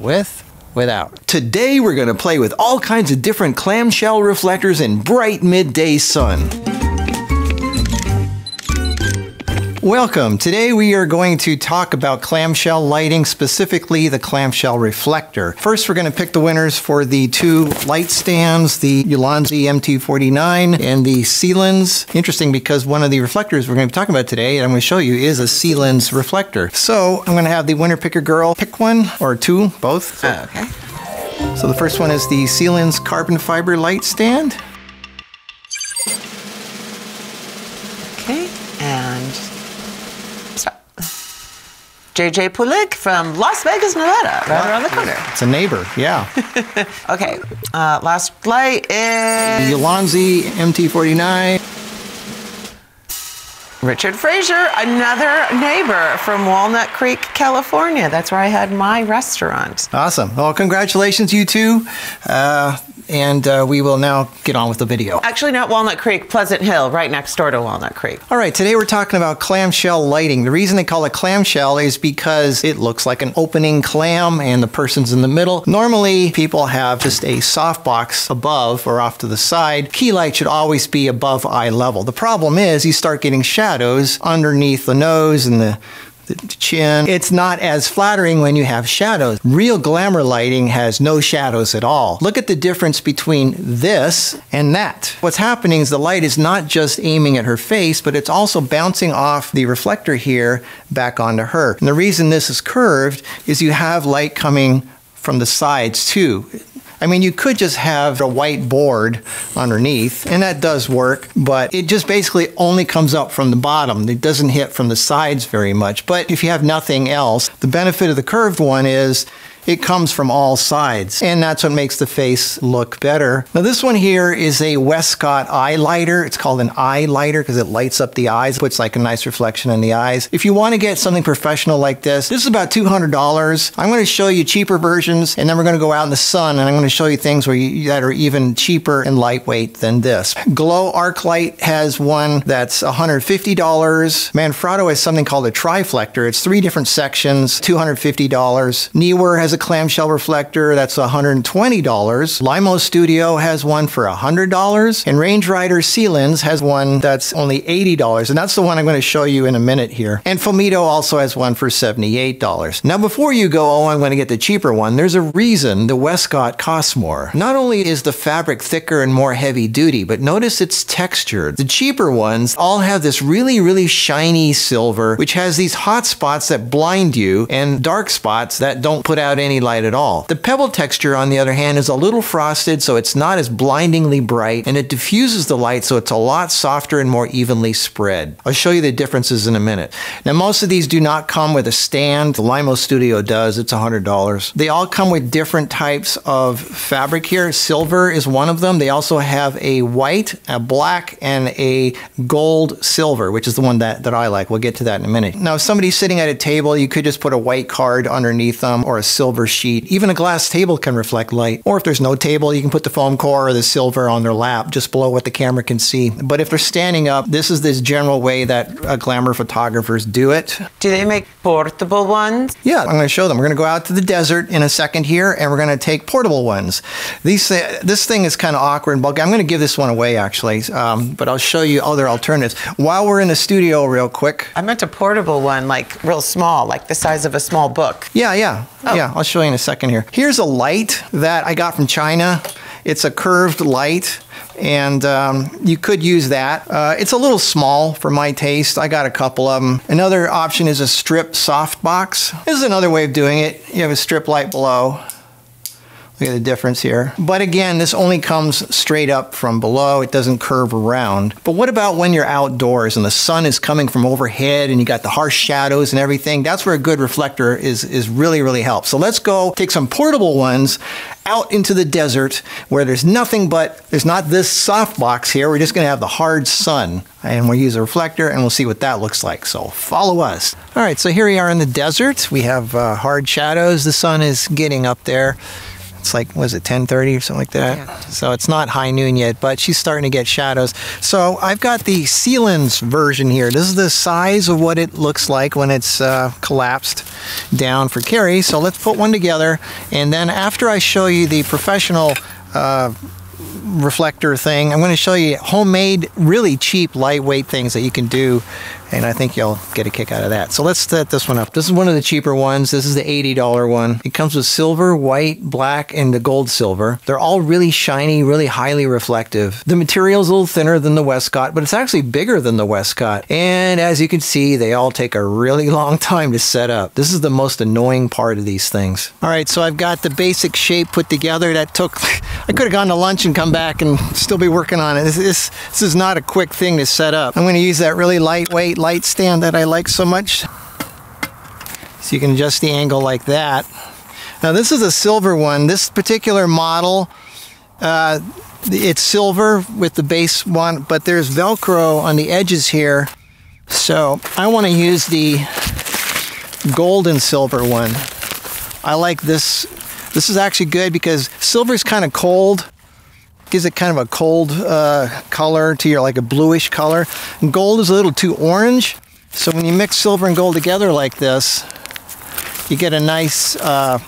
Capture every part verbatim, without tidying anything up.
with without. Today we're going to play with all kinds of different clamshell reflectors in bright midday sun. Welcome. Today we are going to talk about clamshell lighting, specifically the clamshell reflector. First, we're going to pick the winners for the two light stands, the Ulanzi M T forty-nine and the Selens. Interesting, because one of the reflectors we're going to be talking about today, and I'm going to show you, is a Selens reflector. So I'm going to have the winner picker girl pick one or two, both. Uh, okay. So the first one is the Selens carbon fiber light stand. Okay, and J J. Pulik from Las Vegas, Nevada, right around the corner. It's a neighbor, yeah. Okay, uh, last light is Ulanzi M T forty-nine. Richard Fraser, another neighbor from Walnut Creek, California. That's where I had my restaurant. Awesome. Well, congratulations, you two. Uh, and uh, we will now get on with the video. Actually, not Walnut Creek, Pleasant Hill, right next door to Walnut Creek. All right, today we're talking about clamshell lighting. The reason they call it clamshell is because it looks like an opening clam and the person's in the middle. Normally, people have just a softbox above or off to the side. Key light should always be above eye level. The problem is you start getting shadows underneath the nose and the the chin. It's not as flattering when you have shadows. Real glamour lighting has no shadows at all. Look at the difference between this and that. What's happening is the light is not just aiming at her face, but it's also bouncing off the reflector here back onto her. And the reason this is curved is you have light coming from the sides too. I mean, you could just have a white board underneath, and that does work, but it just basically only comes up from the bottom. It doesn't hit from the sides very much. But if you have nothing else, the benefit of the curved one is it comes from all sides, and that's what makes the face look better. Now this one here is a Westcott eyelighter. It's called an eyelighter because it lights up the eyes, puts like a nice reflection in the eyes. If you want to get something professional like this, this is about two hundred dollars. I'm going to show you cheaper versions, and then we're going to go out in the sun, and I'm going to show you things where you, that are even cheaper and lightweight than this. Glow Arc Light has one that's one hundred fifty dollars. Manfrotto has something called a Triflector. It's three different sections, two hundred fifty dollars. Neewer has a clamshell reflector that's one hundred twenty dollars. Limo Studio has one for one hundred dollars, and Range Rider Selens has one that's only eighty dollars, and that's the one I'm going to show you in a minute here. And Fomito also has one for seventy-eight dollars. Now before you go, oh, I'm going to get the cheaper one, there's a reason the Westcott costs more. Not only is the fabric thicker and more heavy duty, but notice it's textured. The cheaper ones all have this really, really shiny silver, which has these hot spots that blind you and dark spots that don't put out any any light at all. The pebble texture, on the other hand, is a little frosted, so it's not as blindingly bright, and it diffuses the light, so it's a lot softer and more evenly spread. I'll show you the differences in a minute. Now, most of these do not come with a stand. The Limo Studio does. It's one hundred dollars. They all come with different types of fabric here. Silver is one of them. They also have a white, a black, and a gold silver, which is the one that, that I like. We'll get to that in a minute. Now, if somebody's sitting at a table, you could just put a white card underneath them or a silver sheet. Even a glass table can reflect light. Or if there's no table, you can put the foam core or the silver on their lap, just below what the camera can see. But if they're standing up, this is this general way that uh, glamour photographers do it. Do they make portable ones? Yeah, I'm going to show them. We're going to go out to the desert in a second here, and we're going to take portable ones. These th this thing is kind of awkward and bulky. I'm going to give this one away, actually, um, but I'll show you other alternatives. While we're in the studio real quick. I meant a portable one, like real small, like the size of a small book. Yeah, yeah, oh. yeah. I'll show you in a second here. Here's a light that I got from China. It's a curved light, and um, you could use that. Uh, it's a little small for my taste. I got a couple of them. Another option is a strip softbox. This is another way of doing it. You have a strip light below. Look at the difference here. But again, this only comes straight up from below. It doesn't curve around. But what about when you're outdoors and the sun is coming from overhead and you got the harsh shadows and everything? That's where a good reflector is, is really, really helps. So let's go take some portable ones out into the desert where there's nothing but, there's not this soft box here. We're just gonna have the hard sun, and we'll use a reflector and we'll see what that looks like. So follow us. All right, so here we are in the desert. We have uh, hard shadows. The sun is getting up there. It's like, was it ten thirty or something like that? Yeah. So it's not high noon yet, but she's starting to get shadows. So I've got the Selens version here. This is the size of what it looks like when it's uh, collapsed down for carry. So let's put one together, and then after I show you the professional uh, reflector thing, I'm going to show you homemade, really cheap, lightweight things that you can do, and I think you'll get a kick out of that. So let's set this one up. This is one of the cheaper ones. This is the eighty dollar one. It comes with silver, white, black, and the gold silver. They're all really shiny, really highly reflective. The material's a little thinner than the Westcott, but it's actually bigger than the Westcott. And as you can see, they all take a really long time to set up. This is the most annoying part of these things. All right, so I've got the basic shape put together. That took, I could have gone to lunch and come back and still be working on it. This, this, this is not a quick thing to set up. I'm gonna use that really lightweight light stand that I like so much. So you can adjust the angle like that. Now this is a silver one. This particular model, uh, it's silver with the base one, but there's Velcro on the edges here. So I want to use the gold and silver one. I like this. This is actually good because silver is kind of cold. Gives it kind of a cold uh, color to your, like a bluish color. And gold is a little too orange. So when you mix silver and gold together like this, you get a nice, uh,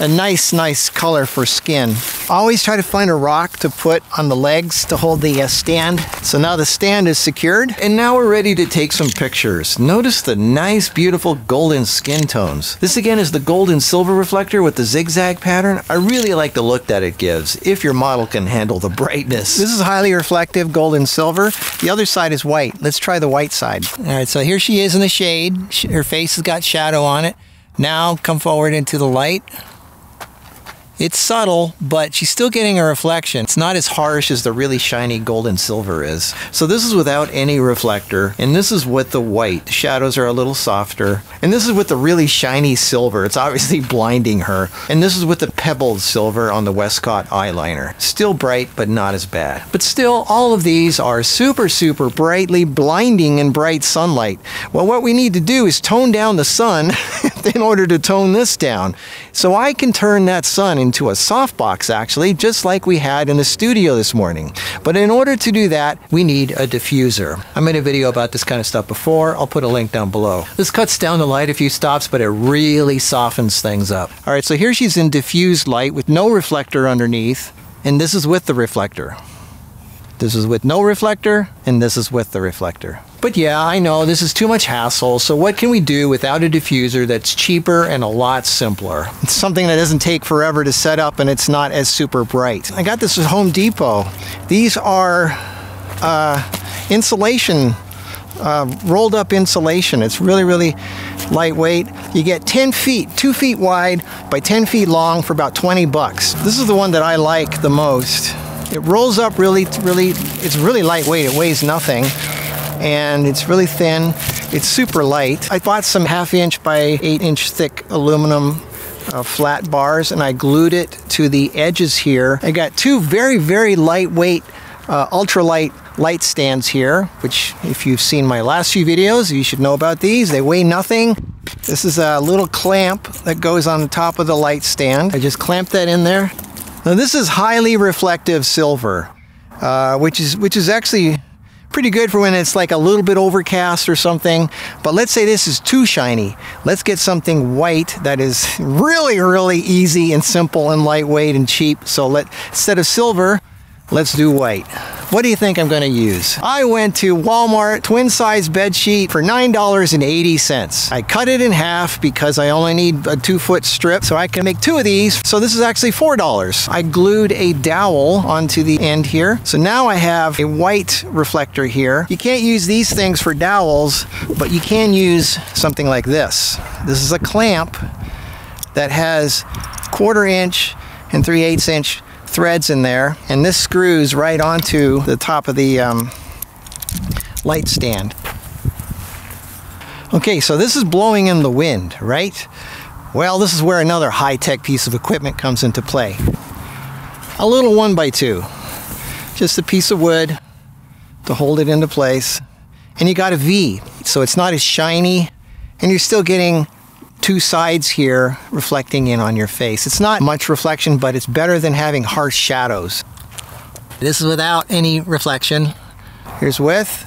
a nice, nice color for skin. Always try to find a rock to put on the legs to hold the uh, stand. So now the stand is secured. And now we're ready to take some pictures. Notice the nice, beautiful golden skin tones. This again is the gold and silver reflector with the zigzag pattern. I really like the look that it gives, if your model can handle the brightness. This is highly reflective gold and silver. The other side is white. Let's try the white side. All right, so here she is in the shade. Her face has got shadow on it. Now come forward into the light. It's subtle, but she's still getting a reflection. It's not as harsh as the really shiny gold and silver is. So this is without any reflector, and this is with the white. The shadows are a little softer. And this is with the really shiny silver. It's obviously blinding her. And this is with the pebbled silver on the Westcott eyeliner. Still bright, but not as bad. But still, all of these are super, super brightly blinding in bright sunlight. Well, what we need to do is tone down the sun in order to tone this down. So I can turn that sun into into a softbox, actually, just like we had in the studio this morning. But in order to do that, we need a diffuser. I made a video about this kind of stuff before. I'll put a link down below. This cuts down the light a few stops, but it really softens things up. All right, so here she's in diffused light with no reflector underneath, and this is with the reflector. This is with no reflector, and this is with the reflector. But yeah, I know this is too much hassle, so what can we do without a diffuser that's cheaper and a lot simpler? It's something that doesn't take forever to set up, and it's not as super bright. I got this at Home Depot. These are uh, insulation, uh, rolled up insulation. It's really, really lightweight. You get ten feet, two feet wide by ten feet long for about twenty bucks. This is the one that I like the most. It rolls up really, really, it's really lightweight. It weighs nothing. And it's really thin. It's super light. I bought some half inch by eight inch thick aluminum uh, flat bars, and I glued it to the edges here. I got two very, very lightweight, uh, ultralight light stands here, which if you've seen my last few videos, you should know about these. They weigh nothing. This is a little clamp that goes on the top of the light stand. I just clamped that in there. Now this is highly reflective silver, uh, which is which is actually pretty good for when it's like a little bit overcast or something. But let's say this is too shiny. Let's get something white that is really, really easy and simple and lightweight and cheap. So let, instead of silver, let's do white. What do you think I'm gonna use? I went to Walmart, twin size bed sheet for nine dollars and eighty cents. I cut it in half because I only need a two foot strip, so I can make two of these. So this is actually four dollars. I glued a dowel onto the end here. So now I have a white reflector here. You can't use these things for dowels, but you can use something like this. This is a clamp that has quarter inch and three eighths inch threads in there, and this screws right onto the top of the um, light stand. Okay, so this is blowing in the wind, right? Well, this is where another high-tech piece of equipment comes into play. A little one by two, just a piece of wood to hold it into place, and you got a V, so it's not as shiny, and you're still getting two sides here reflecting in on your face. It's not much reflection, but it's better than having harsh shadows. This is without any reflection. Here's with,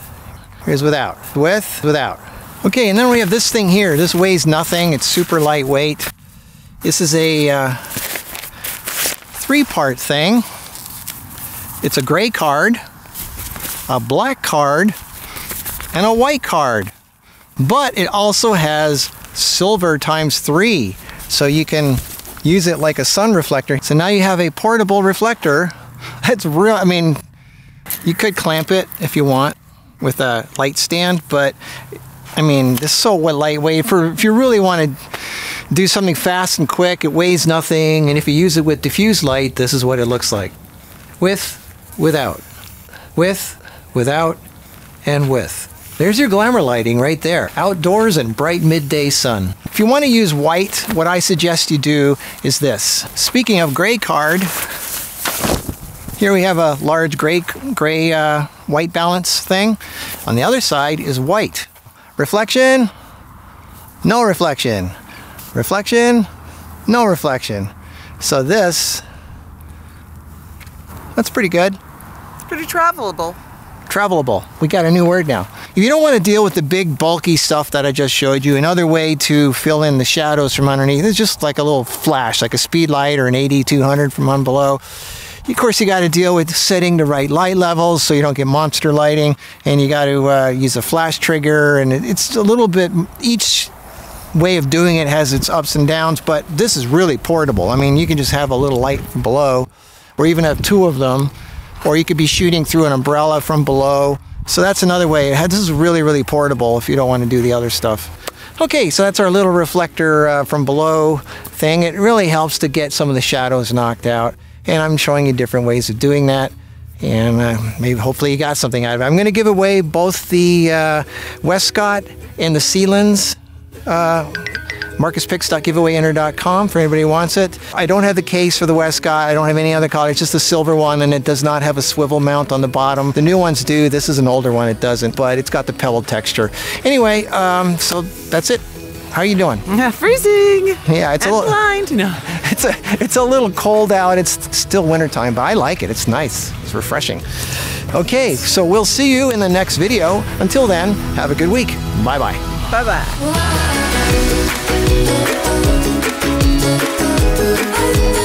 here's without, with, without. Okay, and then we have this thing here. This weighs nothing. It's super lightweight. This is a uh, three-part thing. It's a gray card, a black card, and a white card. But it also has silver times three, so you can use it like a sun reflector. So now you have a portable reflector. That's real. I mean, you could clamp it if you want with a light stand, but I mean, this is so lightweight. For if you really want to do something fast and quick, it weighs nothing. And if you use it with diffused light, this is what it looks like. With, without, with, without, and with. There's your glamour lighting right there. Outdoors and bright midday sun. If you want to use white, what I suggest you do is this. Speaking of gray card, here we have a large gray, gray uh, white balance thing. On the other side is white. Reflection, no reflection. Reflection, no reflection. So this, that's pretty good. It's pretty travelable. Travelable. We got a new word now. If you don't want to deal with the big bulky stuff that I just showed you, another way to fill in the shadows from underneath is just like a little flash, like a speed light or an A D two hundred from on below. Of course, you got to deal with setting the right light levels so you don't get monster lighting, and you got to uh, use a flash trigger, and it's a little bit, each way of doing it has its ups and downs, but this is really portable. I mean, you can just have a little light from below, or even have two of them, or you could be shooting through an umbrella from below. So that's another way. This is really, really portable if you don't want to do the other stuff. Okay, so that's our little reflector uh, from below thing. It really helps to get some of the shadows knocked out. And I'm showing you different ways of doing that. And uh, maybe hopefully you got something out of it. I'm going to give away both the uh, Westcott and the Selens. Uh, Marcus Pix dot Giveaway Inner dot com for anybody who wants it. I don't have the case for the Westcott. I don't have any other color. It's just a silver one, and it does not have a swivel mount on the bottom. The new ones do. This is an older one. It doesn't, but it's got the pebble texture. Anyway, um, so that's it. How are you doing? Freezing. Yeah, it's I'm a little blind. No, it's a it's a little cold out. It's still wintertime, but I like it. It's nice. It's refreshing. Okay, so we'll see you in the next video. Until then, have a good week. Bye bye. Bye bye. Thank you.